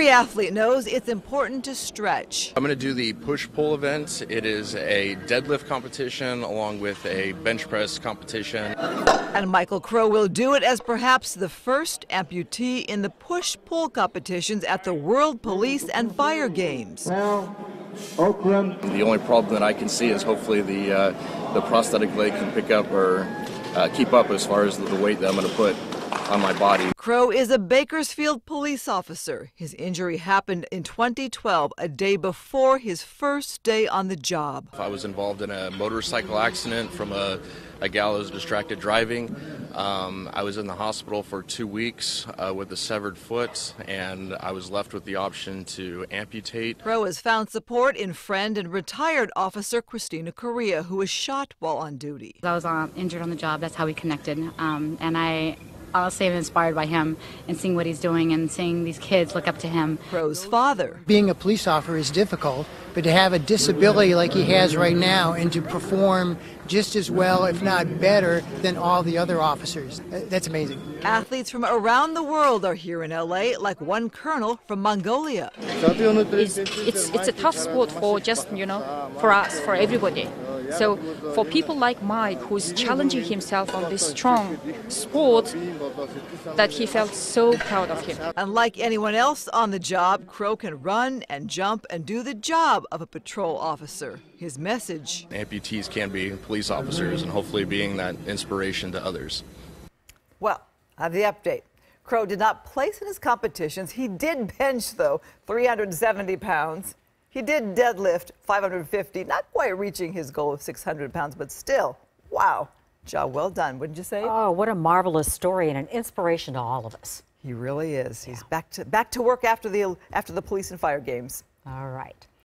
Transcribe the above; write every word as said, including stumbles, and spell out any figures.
Every athlete knows it's important to stretch. I'm going to do the push-pull event. It is a deadlift competition along with a bench press competition. And Michael Crowe will do it as perhaps the first amputee in the push-pull competitions at the World Police and Fire Games. Well, Oakland. The only problem that I can see is hopefully the, uh, the prosthetic leg can pick up or uh, keep up as far as the weight that I'm going to put on my body. Crowe is a Bakersfield police officer. His injury happened in twenty twelve, a day before his first day on the job. I was involved in a motorcycle accident from a, a gal who was distracted driving. Um, I was in the hospital for two weeks uh, with a severed foot, and I was left with the option to amputate. Crowe has found support in friend and retired officer Christina Correa, who was shot while on duty. I was um, injured on the job. That's how we connected, um, and I... I'll say I'm inspired by him and seeing what he's doing and seeing these kids look up to him. Crowe's father. Being a police officer is difficult, but to have a disability like he has right now and to perform just as well, if not better, than all the other officers, that's amazing. Athletes from around the world are here in L A, like one colonel from Mongolia. It's, it's, it's a tough sport for just, you know, for us, for everybody. So for people like Mike, who's challenging himself on this strong sport, that he felt so proud of him. Unlike anyone else on the job, Crowe can run and jump and do the job of a patrol officer. His message. Amputees can be police officers and hopefully being that inspiration to others. Well, on the update. Crowe did not place in his competitions. He did bench, though, three hundred seventy pounds. He did deadlift five hundred fifty, not quite reaching his goal of six hundred pounds, but still, wow, job well done, wouldn't you say? Oh, what a marvelous story and an inspiration to all of us. He really is. Yeah. He's back to back to work after the after the police and fire games. All right.